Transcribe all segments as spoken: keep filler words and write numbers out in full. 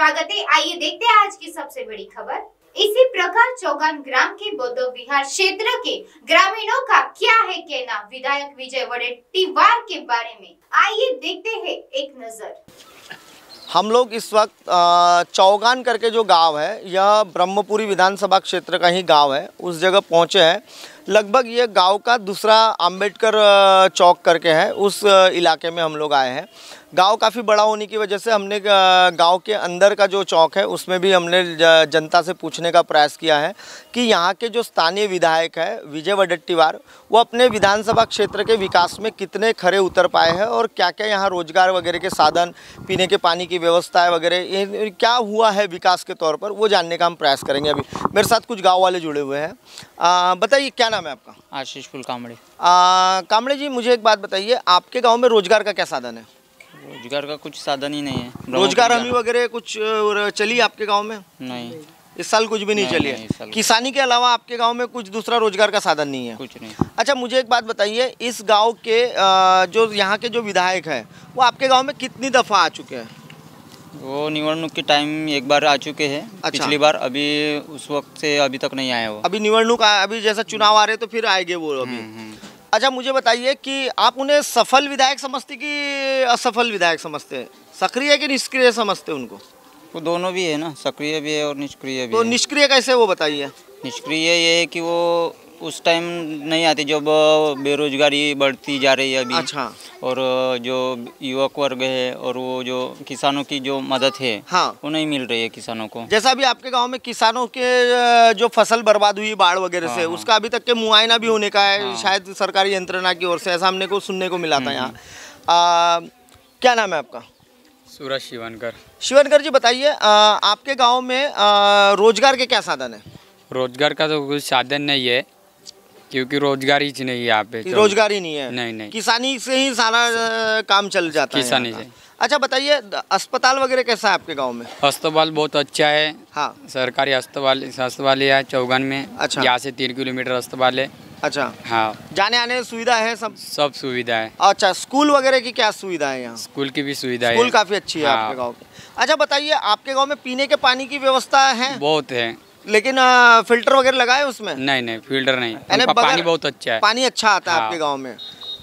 स्वागत है। आइए देखते हैं आज की सबसे बड़ी खबर। इसी प्रकार चौगान ग्राम के बौद्ध विहार क्षेत्र के ग्रामीणों का क्या है कहना विधायक विजय वडेट्टीवार के बारे में, आइए देखते हैं एक नजर। हम लोग इस वक्त चौगान करके जो गांव है, यह ब्रह्मपुरी विधानसभा क्षेत्र का ही गांव है, उस जगह पहुंचे हैं। लगभग ये गांव का दूसरा अंबेडकर चौक करके है, उस इलाके में हम लोग आए हैं। गांव काफ़ी बड़ा होने की वजह से हमने गांव के अंदर का जो चौक है उसमें भी हमने जनता से पूछने का प्रयास किया है कि यहाँ के जो स्थानीय विधायक है विजय वडेट्टीवार, वो अपने विधानसभा क्षेत्र के विकास में कितने खरे उतर पाए हैं और क्या क्या यहाँ रोजगार वगैरह के साधन, पीने के पानी की व्यवस्था वगैरह क्या हुआ है विकास के तौर पर, वो जानने का हम प्रयास करेंगे। अभी मेरे साथ कुछ गाँव वाले जुड़े हुए हैं। बताइए, क्या नाम है आपका? आशीष फुल कामड़े। कामड़े जी, मुझे एक बात बताइए, आपके गाँव में रोजगार का क्या साधन है? रोजगार का कुछ साधन ही नहीं है। रोजगार हमी वगैरह कुछ चली आपके गांव में? नहीं, इस साल कुछ भी नहीं, नहीं चली है। किसानी के अलावा आपके गांव में कुछ दूसरा रोजगार का साधन नहीं है? कुछ नहीं। अच्छा, मुझे एक बात बताइए, इस गांव के जो यहाँ के जो विधायक है वो आपके गांव में कितनी दफ़ा आ चुके हैं? वो निवडणूक के टाइम एक बार आ चुके हैं। अच्छा। पिछली बार, अभी उस वक्त से अभी तक नहीं आया वो। अभी निवडणूक, अभी जैसा चुनाव आ रहे तो फिर आएंगे वो अभी। अच्छा, मुझे बताइए कि आप उन्हें सफल विधायक समझते कि असफल विधायक समझते हैं? सक्रिय कि निष्क्रिय समझते उनको? वो दोनों भी है ना, सक्रिय भी है और निष्क्रिय भी। तो निष्क्रिय कैसे, वो बताइए। निष्क्रिय ये है कि वो उस टाइम नहीं आते जब बेरोजगारी बढ़ती जा रही है अभी। अच्छा। और जो युवक वर्ग है और वो जो किसानों की जो मदद है, हाँ, वो नहीं मिल रही है किसानों को। जैसा अभी आपके गांव में किसानों के जो फसल बर्बाद हुई बाढ़ वगैरह हाँ, से हाँ, उसका अभी तक के मुआयना भी होने का है हाँ, शायद सरकारी यंत्रणा की ओर से, ऐसा हमने को सुनने को मिला था यहाँ। क्या नाम है आपका? सूरज शिवनकर। शिवनकर जी, बताइए आपके गाँव में रोजगार के क्या साधन है? रोजगार का तो कुछ साधन नहीं है, क्योंकि रोजगार ही नहीं है यहाँ पे। तो रोजगार ही नहीं है? नहीं नहीं, किसानी से ही सारा काम चल जाता है। किसानी से। अच्छा, बताइए अस्पताल वगैरह कैसा है आपके गांव में? अस्पताल बहुत अच्छा है। हाँ, सरकारी अस्पताल अस्पताल है चौगान में। अच्छा। यहाँ से तीन किलोमीटर अस्पताल है। अच्छा। हाँ, जाने आने सुविधा है? सब सब सुविधा है। अच्छा, स्कूल वगैरह की क्या सुविधा है यहाँ? स्कूल की भी सुविधा है, स्कूल काफी अच्छी है आपके गाँव में। अच्छा, बताइए आपके गाँव में पीने के पानी की व्यवस्था है? बहुत है, लेकिन फिल्टर वगैरह लगाए उसमें? नहीं नहीं, फिल्टर नहीं। पानी बहुत अच्छा है। पानी अच्छा आता है हाँ। आपके गांव में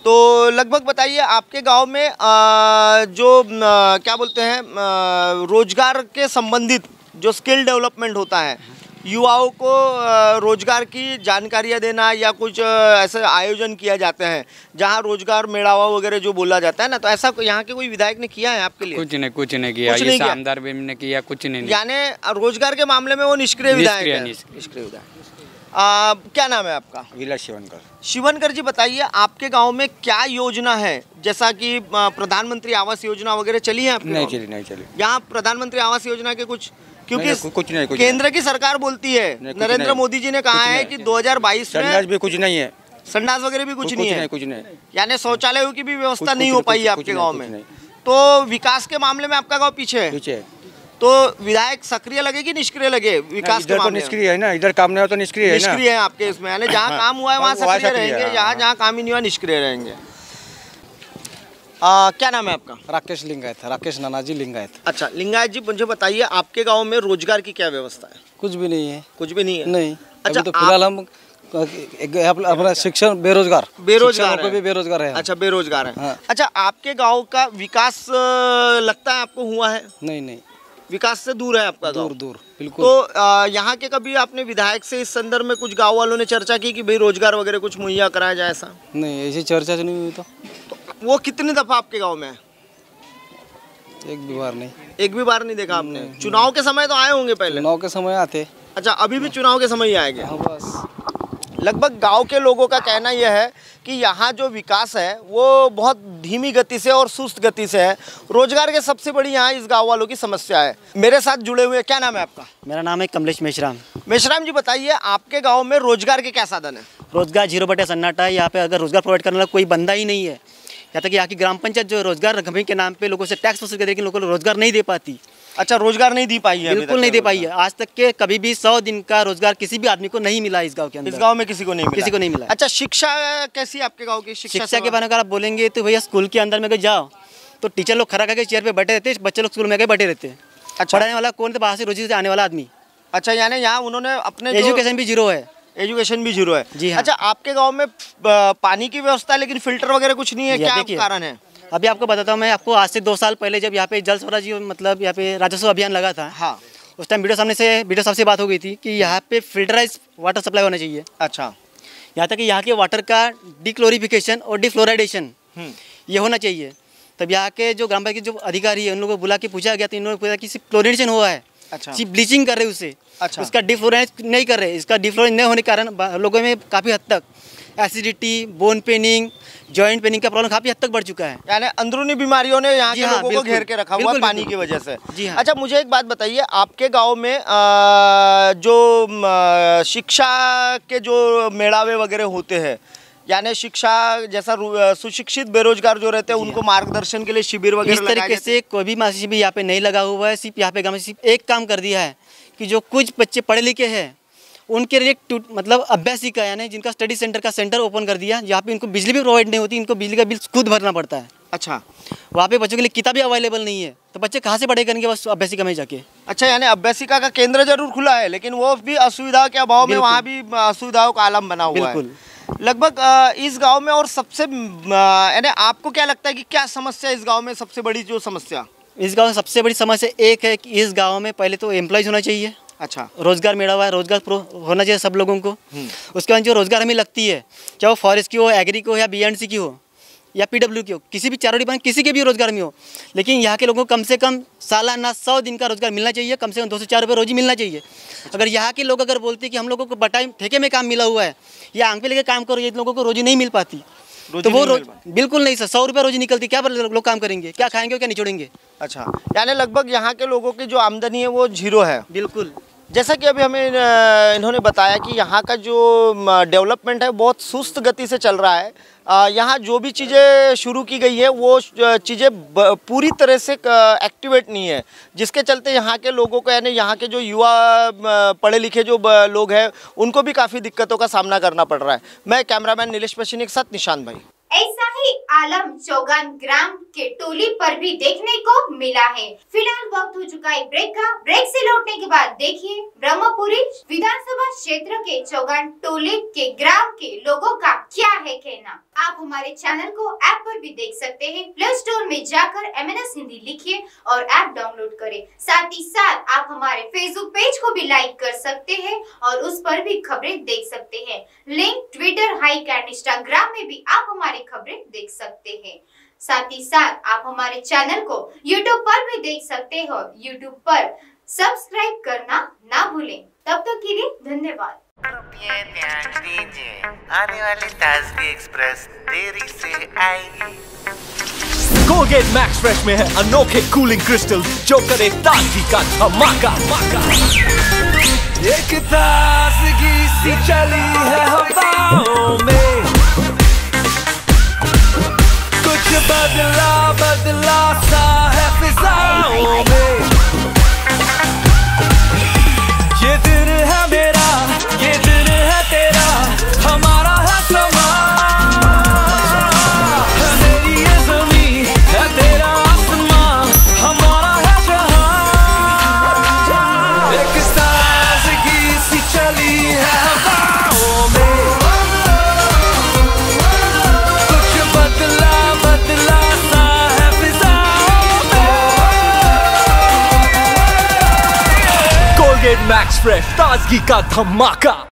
तो लगभग, बताइए आपके गांव में आ, जो आ, क्या बोलते हैं, आ, रोजगार के संबंधित जो स्किल डेवलपमेंट होता है, युवाओं को रोजगार की जानकारियां देना या कुछ ऐसे आयोजन किया जाते हैं जहां रोजगार मेड़ावा वगैरह जो बोला जाता है ना, तो ऐसा यहाँ के कोई विधायक ने किया है आपके लिए? कुछ नहीं, कुछ नहीं किया, ये शानदार भी ने किया, कुछ नहीं। यानी रोजगार के मामले में वो निष्क्रिय विधायक है। निष्क्रिय विधायक। क्या नाम है आपका? विलास शिवनकर। शिवनकर जी, बताइए आपके गाँव में क्या योजना है, जैसा कि प्रधानमंत्री आवास योजना वगैरह चली है आपके? नहीं चली, नहीं चली। यहाँ प्रधानमंत्री आवास योजना के कुछ, क्योंकि नहीं, कुछ नहीं, कुछ केंद्र नहीं। की सरकार बोलती है, नरेंद्र मोदी जी ने कहा है कि दो हज़ार बाईस में भी कुछ नहीं है, संडास वगैरह भी कुछ, कुछ नहीं है, कुछ नहीं, यानी शौचालयों की भी व्यवस्था नहीं हो पाई है आपके गांव में। तो विकास के मामले में आपका गांव पीछे है, तो विधायक सक्रिय लगे कि निष्क्रिय लगे विकास के मामले में? निष्क्रिय है ना, इधर काम नहीं हो तो निष्क्रिय है। निष्क्रिय है आपके इसमें, यानी जहाँ काम हुआ है वहाँ सक्रिय रहेंगे, जहाँ जहाँ काम ही नहीं हुआ निष्क्रिय रहेंगे। आ, क्या नाम है आपका? राकेश लिंगायत। राकेश नाना जी लिंगायत। अच्छा, लिंगायत जी, मुझे बताइए आपके गांव में रोजगार की क्या व्यवस्था है? कुछ भी नहीं है। कुछ भी नहीं है? नहीं। अच्छा, तो फिलहाल हम अपना शिक्षण बेरोजगार बेरोजगार को भी बेरोजगार है। अच्छा, बेरोजगार है हाँ। अच्छा, आपके गांव का विकास लगता है आपको हुआ है? नहीं नहीं, विकास से दूर है आपका गाँव। दूर दूर, बिल्कुल। तो यहाँ के कभी आपने विधायक से इस संदर्भ में कुछ गाँव वालों ने चर्चा की कि भाई रोजगार वगैरह कुछ मुहैया कराया जाए, ऐसा? नहीं, ऐसी चर्चा नहीं हुई। तो वो कितनी दफा आपके गांव में है? एक भी बार नहीं। एक भी बार नहीं देखा आपने? नहीं, चुनाव नहीं। के समय तो आए होंगे पहले? चुनाव के समय आते। अच्छा, अभी भी चुनाव के समय ही आएंगे? हाँ, बस। लगभग गांव के लोगों का कहना यह है कि यहाँ जो विकास है वो बहुत धीमी गति से और सुस्त गति से है। रोजगार के सबसे बड़ी यहाँ इस गाँव वालों की समस्या है। मेरे साथ जुड़े हुए, क्या नाम है आपका? मेरा नाम है कमलेश मेशराम। मेशराम जी, बताइए आपके गाँव में रोजगार के क्या साधन है? रोजगार जीरो बटे सन्नाटा है। यहाँ पे अगर रोजगार प्रोवाइड करने वाला कोई बंदा ही नहीं है, या तक यहाँ की ग्राम पंचायत जो रोजगार गमी के नाम पे लोगों से टैक्स वसूल करती है, लोगों को रोजगार नहीं दे पाती। अच्छा, रोजगार नहीं दी पाई है? बिल्कुल नहीं दे पाई है। आज तक के कभी भी सौ दिन का रोजगार किसी भी आदमी को नहीं मिला इस गांव के अंदर। इस गांव में किसी को नहीं मिला? किसी को नहीं मिला। अच्छा, शिक्षा कैसी आपके गाँव की? शिक्षा के बारे में अगर आप बोलेंगे तो भैया स्कूल के अंदर में जाओ तो टीचर लोग खड़ा करके चेयर पर बैठे रहते, बच्चे लोग स्कूल में गए बैठे रहते। अच्छा। पढ़ाने वाला कौन था? बाहर से रोजी से आने वाला आदमी। अच्छा, यानी यहाँ उन्होंने अपने एजुकेशन भी जीरो है। एजुकेशन भी जीरो है जी हाँ। अच्छा, आपके गांव में पानी की व्यवस्था है लेकिन फिल्टर वगैरह कुछ नहीं है, क्या कारण है? अभी आपको बताता हूँ मैं आपको। आज से दो साल पहले जब यहाँ पे जल स्वराज मतलब यहाँ पे राजस्व अभियान लगा था हाँ, उस टाइम वीडियो सामने से वीडियो साहब से बात हो गई थी कि यहाँ पे फिल्टराइज वाटर सप्लाई होना चाहिए। अच्छा, यहाँ तक कि यहाँ के वाटर का डिक्लोरिफिकेशन और डिफ्लोराइडेशन ये होना चाहिए। तब यहाँ के जो ग्राम पंचायत के जो अधिकारी है उन लोगों को बुला के पूछा गया तो इन लोगों ने पूछा कि सिर्फ क्लोरिनेशन हुआ है। अच्छा, सिर्फ ब्लीचिंग कर रहे उससे। अच्छा, उसका डिफ्लोराइड नहीं कर रहे। इसका डिफ्लोराइड नहीं होने के कारण लोगों में काफ़ी हद तक acidity, bone paining, joint paining का प्रॉब्लम काफ़ी हद तक बढ़ चुका है। यानी अंदरूनी बीमारियों ने यहाँ के लोगों को घेर के रखा हुआ है पानी की वजह से। जी हाँ। अच्छा, मुझे एक बात बताइए, आपके गांव में जो शिक्षा के जो मेड़ावे वगैरह होते हैं, यानी शिक्षा जैसा सुशिक्षित बेरोजगार जो रहते हैं उनको मार्गदर्शन के लिए शिविर वगैरह इस तरीके से कोई भी शिविर यहाँ पे नहीं लगा हुआ है। सिर्फ यहाँ पे गाँव में सिर्फ एक काम कर दिया है कि जो कुछ बच्चे पढ़े लिखे हैं उनके लिए मतलब अभ्यासिका यानी जिनका स्टडी सेंटर का सेंटर ओपन कर दिया। यहाँ पे इनको बिजली भी प्रोवाइड नहीं होती, इनको बिजली का बिल खुद भरना पड़ता है। अच्छा, वहाँ पे बच्चों के लिए किताबें अवेलेबल नहीं है तो बच्चे कहाँ से पढ़ाई करेंगे? बस अभ्यासिका में जाके। अच्छा, यानी अभ्यासिका का केंद्र जरूर खुला है लेकिन वो भी असुविधा के अभाव में वहाँ भी असुविधाओं का आलम बना हुआ है लगभग इस गाँव में। और सबसे यानी आपको क्या लगता है कि क्या समस्या इस गाँव में? सबसे बड़ी जो समस्या इस गाँव में सबसे बड़ी समस्या एक है कि इस गाँव में पहले तो एम्प्लॉयज होना चाहिए। अच्छा, रोजगार मिला हुआ है, रोजगार होना चाहिए सब लोगों को। उसके बाद जो रोजगार हमें लगती है चाहे वो फॉरेस्ट की हो, एग्री की हो या बी एंड सी की हो या पीडब्ल्यू की हो, किसी भी चारोटी पर किसी के भी रोजगार में हो, लेकिन यहाँ के लोगों को कम से कम सालाना सौ दिन का रोजगार मिलना चाहिए। कम से कम दो सौ चार रुपये रोजी मिलना चाहिए। अगर यहाँ के लोग अगर बोलते कि हम लोगों को बटाई ठेके में काम मिला हुआ है या आंख पे लेके काम करो, ये लोगों को रोजी नहीं मिल पाती तो वो रोज बिल्कुल नहीं सर। सौ रुपये रोजी निकलती, क्या लोग काम करेंगे? क्या खाएंगे, क्या निचोड़ेंगे? अच्छा, यानी लगभग यहाँ के लोगों की जो आमदनी है वो जीरो है। बिल्कुल, जैसा कि अभी हमें इन्होंने बताया कि यहाँ का जो डेवलपमेंट है बहुत सुस्त गति से चल रहा है। यहाँ जो भी चीज़ें शुरू की गई है वो चीज़ें पूरी तरह से एक्टिवेट नहीं है, जिसके चलते यहाँ के लोगों को यानी यहाँ के जो युवा पढ़े लिखे जो लोग हैं उनको भी काफ़ी दिक्कतों का सामना करना पड़ रहा है। मैं कैमरामैन नीलेष पशिनिक के साथ निशांत भाई। ऐसा ही आलम चौगान ग्राम के टोली पर भी देखने को मिला है। फिलहाल वक्त हो चुका है ब्रेक का। ब्रेक से लौटने के बाद देखिए ब्रह्मपुरी विधानसभा क्षेत्र के चौगान टोली के ग्राम के लोगों का क्या है कहना। आप हमारे चैनल को ऐप पर भी देख सकते हैं। प्ले स्टोर में जाकर एम एन एस हिंदी लिखिए और ऐप डाउनलोड करें। साथ ही साथ आप हमारे फेसबुक पेज को भी लाइक कर सकते हैं और उस पर भी खबरें देख सकते हैं। Link Twitter, Hike and Instagram में भी आप हमारे खबरें देख सकते हैं। साथ ही साथ आप हमारे चैनल को यूट्यूब पर भी देख सकते हो। यूट्यूब पर सब्सक्राइब करना ना भूलें। तब तक के लिए धन्यवाद। ध्यान दीजिए, आने वाली ताजगी एक्सप्रेस देरी से आएगी। कोलगेट मैक्सफ्रेश में है अनोखे कूलिंग क्रिस्टल जो करे ताजगी का धमाका। एक ताजगी सी चली है हवाओं में, कुछ बदला बदला सा है फिजाओं में। ये दिन है मेरा, ये दिन है तेरा, हमारा है समा। है मेरी ये ज़मीं, है तेरा आसमां, हमारा है जहां। एक ताज़गी सी चली है हवाओं में, कुछ बदला बदला सा है फिजाओं में। कोलगेट मैक्स फ्रेश, ताज़गी का धमाका।